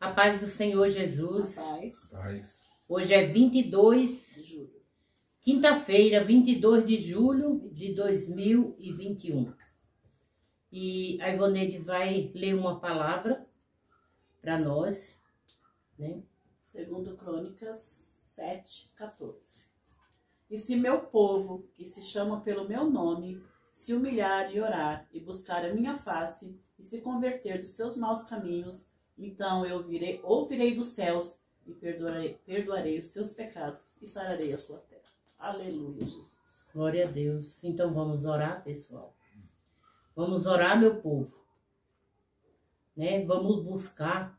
A paz do Senhor Jesus. A paz. Paz. Hoje é 22 de julho. Quinta-feira, 22 de julho de 2021. E a Ivoneide vai ler uma palavra para nós, né? Segundo Crônicas 7:14. E se meu povo, que se chama pelo meu nome, se humilhar e orar e buscar a minha face e se converter dos seus maus caminhos, então eu ouvirei dos céus e perdoarei os seus pecados e sararei a sua terra. Aleluia, Jesus. Glória a Deus. Então vamos orar, pessoal. Vamos orar, meu povo. Né? Vamos buscar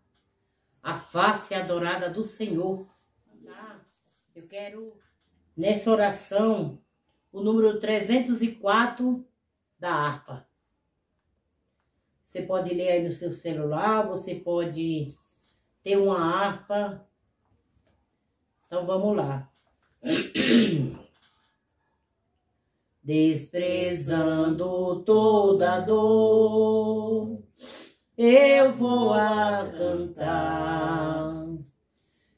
a face adorada do Senhor. Tá? Eu quero, nessa oração, o número 304 da Harpa. Você pode ler aí no seu celular, você pode ter uma harpa. Então vamos lá. Desprezando toda dor, eu vou a cantar,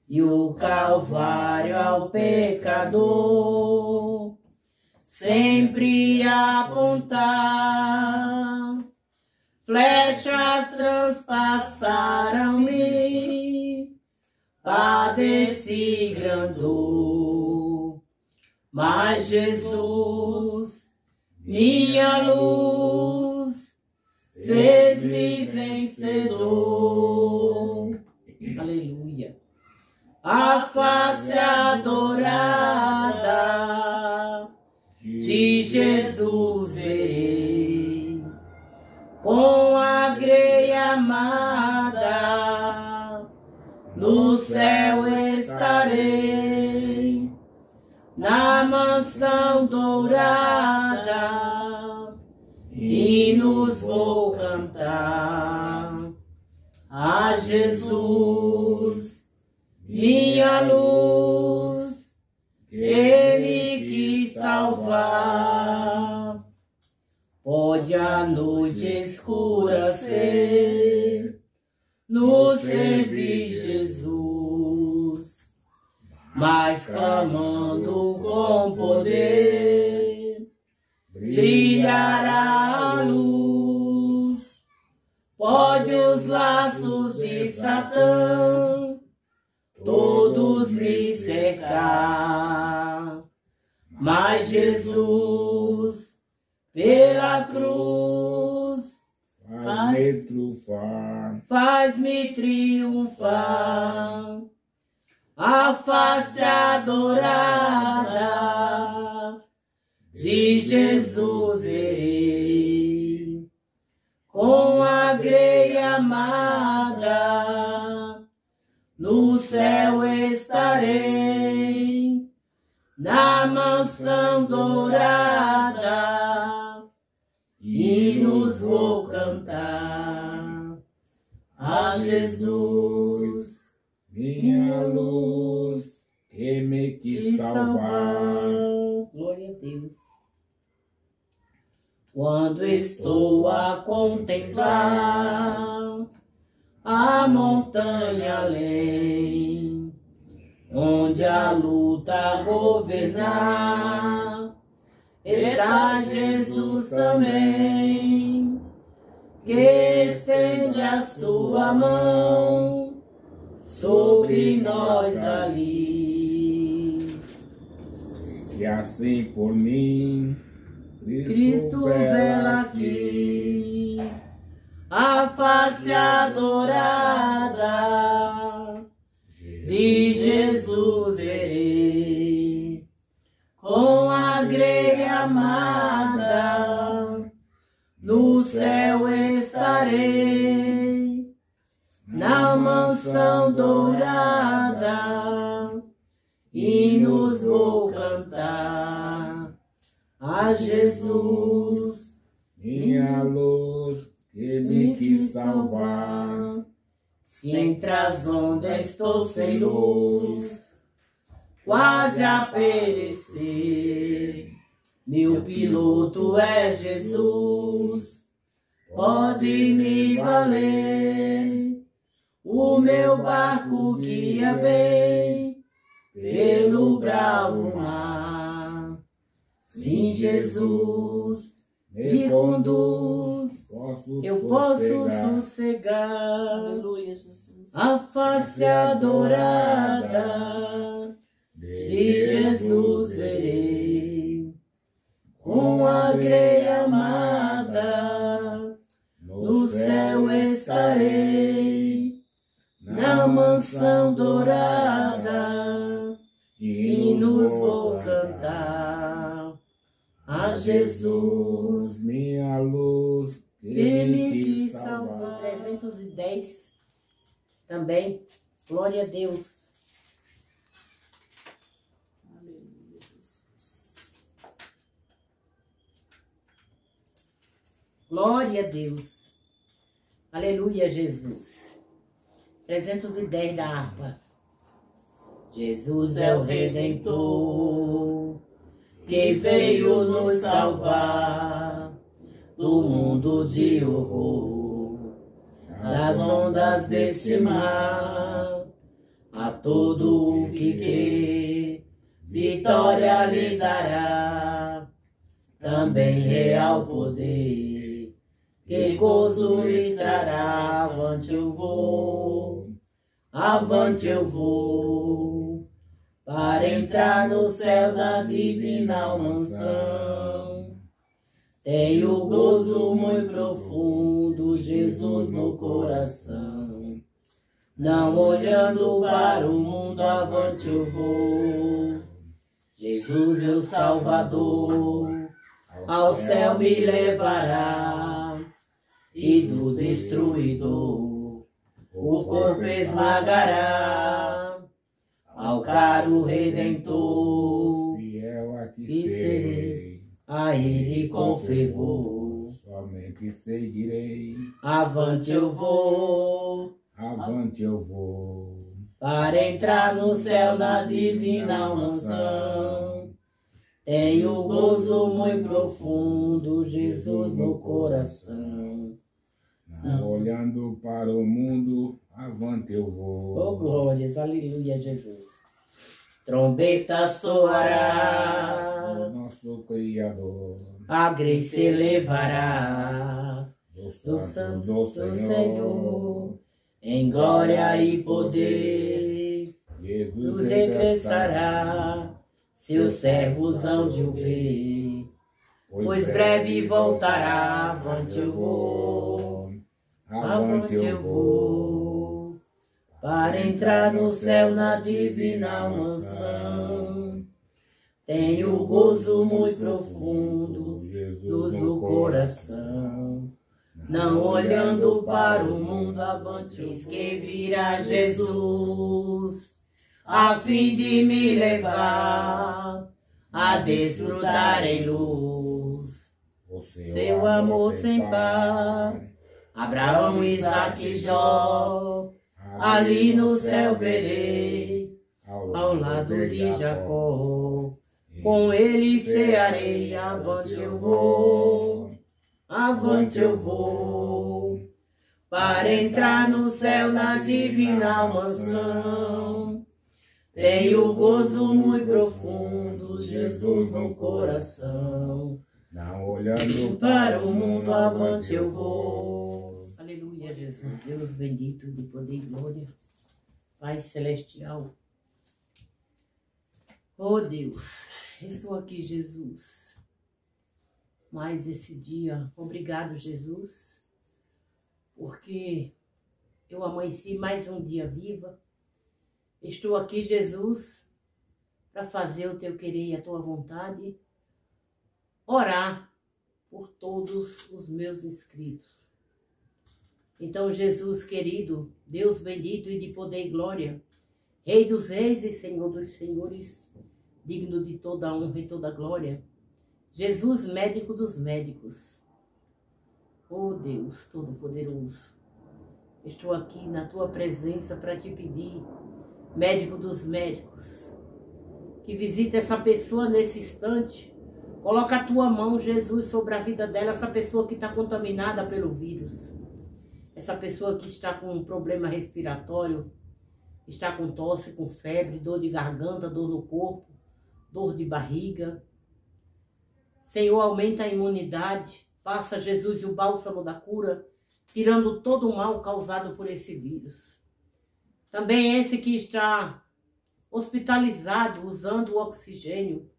e o Calvário ao pecador sempre apontar. Flechas transpassaram-me, padeci grandor, mas Jesus, minha luz, fez-me vencedor. Aleluia. A face adorada de Jesus verei, com a greia amada, no céu estarei, na mansão dourada, hinos vou cantar a Jesus, minha luz, Ele quis salvar. Pode a noite escura ser, nos servir Jesus, mas clamando com poder, brilhará a luz. Pode os laços de Satã todos me cercar, mas Jesus, pela cruz, faz-me triunfar. A face adorada de Jesus verei, com a greia amada, no céu estarei, na mansão dourada, hinos vou cantar a Jesus, minha luz, que me quis salvar. Glória a Deus. Quando estou a contemplar a montanha além, onde a luta governar, está Jesus também, que estende a sua mão sobre nós ali. E assim por mim, Cristo vela aqui, a face adorada de Jesus verei, com a greia amada, no céu estarei, na mansão dourada, hinos vou cantar a Jesus, minha luz, que me quis salvar. Se entre as ondas estou sem luz, quase a perecer, meu piloto é Jesus, pode me valer. o meu barco guia bem pelo bravo mar. Sim, Jesus, me conduz, eu posso sossegar. Aleluia, Jesus. A face adorada de Jesus verei, com a greia amada no céu estarei, na mansão dourada hinos vou cantar. A Jesus, minha luz, ele que salva. 310 também, glória a Deus. Glória a Deus. Aleluia, Jesus. 310 da harpa. Jesus é o Redentor, que veio nos salvar do mundo de horror, das ondas deste mar. A todo o que crê, vitória lhe dará, também real poder, que gozo lhe trará. Avante eu vou, avante eu vou, para entrar no céu da divina mansão. Tenho gozo muito profundo, Jesus no coração. Não olhando para o mundo, avante eu vou, Jesus meu Salvador, ao céu me levará. E do destruidor o corpo esmagará. Ao caro Redentor fiel aqui serei, a ele com fervor somente seguirei. Avante eu vou, avante eu vou, para entrar no céu na divina mansão. Tenho gozo muito profundo, Jesus no coração. Não olhando para o mundo, avante eu vou. Oh, glórias, aleluia, Jesus. Trombeta soará, o nosso Criador, a grei se elevará, do santo do Senhor, em glória e poder, Jesus regressará, seus servos hão de o ver, pois breve voltará. Avante eu vou, avante eu vou, para entrar no céu na divina mansão. Tenho gozo muito profundo, Jesus no coração. Não olhando para o mundo, avante eu vou, que virá Jesus, a fim de me levar a desfrutar em luz seu amor sem par. Abraão, Isaac e Jó, ali no céu verei, ao lado de Jacó, com ele cearei. Avante eu vou, avante eu vou, para entrar no céu na divina mansão. Tenho gozo muito profundo, Jesus no coração. Não olhando para o mundo, avante eu vou. Aleluia, Jesus, Deus bendito de poder e glória, Pai celestial. Oh, Deus, estou aqui, Jesus, mais esse dia. Obrigado, Jesus, porque eu amanheci mais um dia viva. Estou aqui, Jesus, para fazer o teu querer e a tua vontade, orar por todos os meus inscritos. Então, Jesus querido, Deus bendito e de poder e glória, Rei dos reis e Senhor dos senhores, digno de toda a honra e toda a glória, Jesus, médico dos médicos, oh Deus Todo-Poderoso, estou aqui na tua presença para te pedir, médico dos médicos, que visita essa pessoa nesse instante, coloca a tua mão, Jesus, sobre a vida dela, essa pessoa que está contaminada pelo vírus. Essa pessoa que está com um problema respiratório, está com tosse, com febre, dor de garganta, dor no corpo, dor de barriga. Senhor, aumenta a imunidade, passa, Jesus, o bálsamo da cura, tirando todo o mal causado por esse vírus. Também esse que está hospitalizado, usando o oxigênio.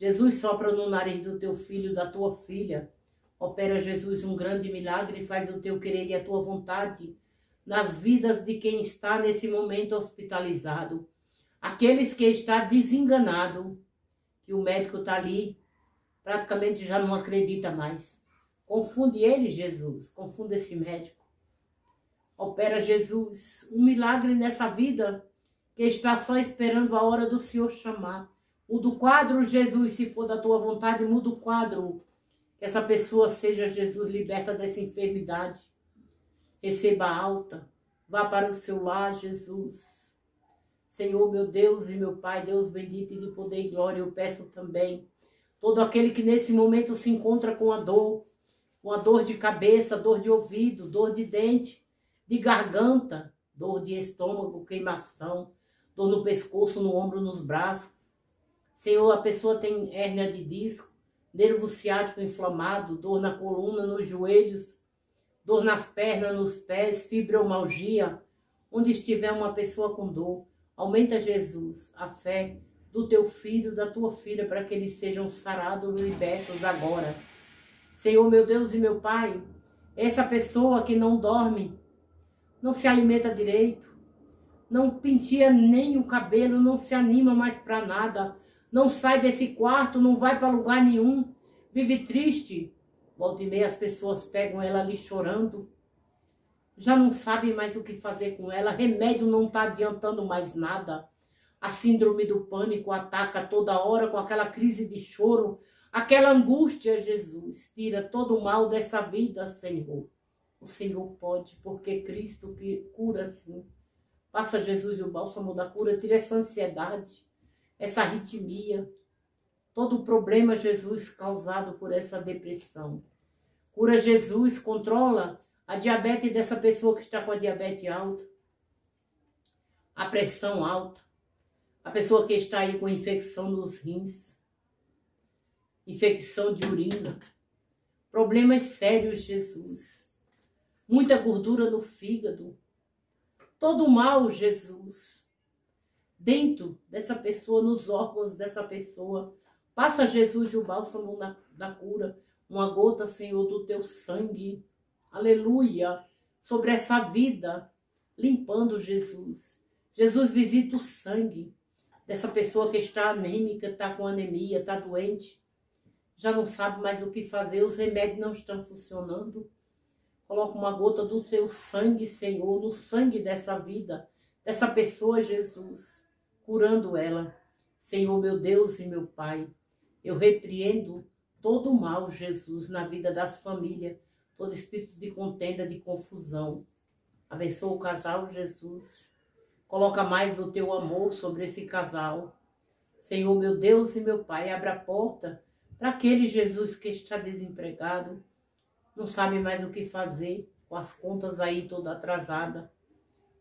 Jesus, sopra no nariz do teu filho, da tua filha. Opera, Jesus, um grande milagre e faz o teu querer e a tua vontade nas vidas de quem está nesse momento hospitalizado. Aqueles que está desenganado, que o médico está ali, praticamente já não acredita mais. Confunde ele, Jesus, confunde esse médico. Opera, Jesus, um milagre nessa vida que está só esperando a hora do Senhor chamar. Muda o quadro, Jesus, se for da tua vontade, muda o quadro. Que essa pessoa seja, Jesus, liberta dessa enfermidade. Receba alta, vá para o seu lar, Jesus. Senhor, meu Deus e meu Pai, Deus bendito e de poder e glória, eu peço também todo aquele que nesse momento se encontra com a dor de cabeça, dor de ouvido, dor de dente, de garganta, dor de estômago, queimação, dor no pescoço, no ombro, nos braços. Senhor, a pessoa tem hérnia de disco, nervo ciático inflamado, dor na coluna, nos joelhos, dor nas pernas, nos pés, fibromialgia. Onde estiver uma pessoa com dor, aumenta, Jesus, a fé do teu filho, da tua filha, para que eles sejam sarados e libertos agora. Senhor, meu Deus e meu Pai, essa pessoa que não dorme, não se alimenta direito, não penteia nem o cabelo, não se anima mais para nada, não sai desse quarto, não vai para lugar nenhum, vive triste. Volta e meia as pessoas pegam ela ali chorando, já não sabem mais o que fazer com ela, remédio não está adiantando mais nada. A síndrome do pânico ataca toda hora com aquela crise de choro, aquela angústia, Jesus, tira todo o mal dessa vida, Senhor. O Senhor pode, porque Cristo que cura, sim. Passa, Jesus, o bálsamo da cura, tira essa ansiedade, essa arritmia, todo o problema, Jesus, causado por essa depressão. Cura, Jesus, controla a diabetes dessa pessoa que está com a diabetes alta, a pressão alta, a pessoa que está aí com infecção nos rins, infecção de urina, problemas sérios, Jesus. Muita gordura no fígado, todo o mal, Jesus, dentro dessa pessoa, nos órgãos dessa pessoa. Passa, Jesus, o bálsamo da cura, uma gota, Senhor, do teu sangue, aleluia, sobre essa vida, limpando, Jesus. Jesus, visita o sangue dessa pessoa que está anêmica, está com anemia, está doente, já não sabe mais o que fazer, os remédios não estão funcionando. Coloca uma gota do seu sangue, Senhor, no sangue dessa vida, dessa pessoa, Jesus, curando ela. Senhor, meu Deus e meu Pai, eu repreendo todo o mal, Jesus, na vida das famílias, todo espírito de contenda, de confusão. Abençoa o casal, Jesus. Coloca mais do teu amor sobre esse casal. Senhor, meu Deus e meu Pai, abra a porta para aquele, Jesus, que está desempregado, não sabe mais o que fazer, com as contas aí toda atrasada.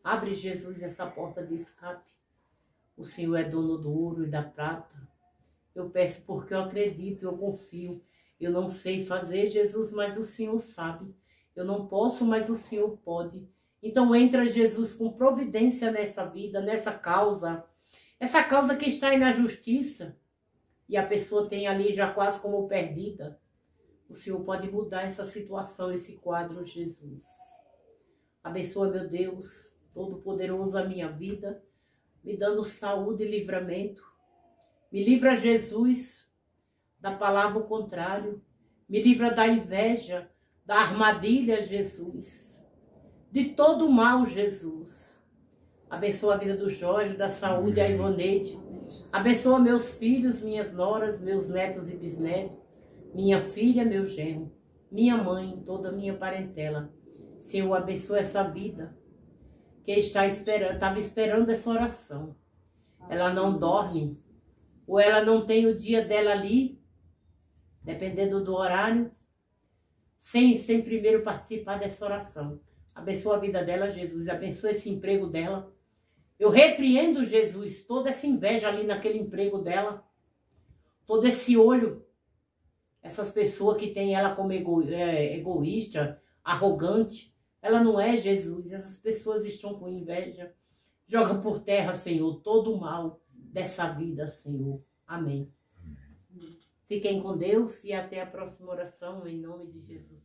Abre, Jesus, essa porta de escape. O Senhor é dono do ouro e da prata. Eu peço porque eu acredito, eu confio. Eu não sei fazer, Jesus, mas o Senhor sabe. Eu não posso, mas o Senhor pode. Então entra, Jesus, com providência nessa vida, nessa causa. Essa causa que está aí na justiça. E a pessoa tem ali já quase como perdida. O Senhor pode mudar essa situação, esse quadro, Jesus. Abençoa, meu Deus, Todo-Poderoso, a minha vida, me dando saúde e livramento. Me livra, Jesus, da palavra ao contrário. Me livra da inveja, da armadilha, Jesus. De todo mal, Jesus. Abençoa a vida do Jorge, da saúde, a Ivoneide. Abençoa meus filhos, minhas noras, meus netos e bisnetos. Minha filha, meu genro, minha mãe, toda a minha parentela. Senhor, abençoa essa vida que estava esperando essa oração. Ela não dorme, ou ela não tem o dia dela ali, dependendo do horário, sem primeiro participar dessa oração. Abençoa a vida dela, Jesus. Abençoa esse emprego dela. Eu repreendo, Jesus, toda essa inveja ali naquele emprego dela. Todo esse olho. Essas pessoas que têm ela como egoísta, arrogante. Ela não é, Jesus. Essas pessoas estão com inveja. Joga por terra, Senhor, todo o mal dessa vida, Senhor. Amém. Fiquem com Deus e até a próxima oração, em nome de Jesus.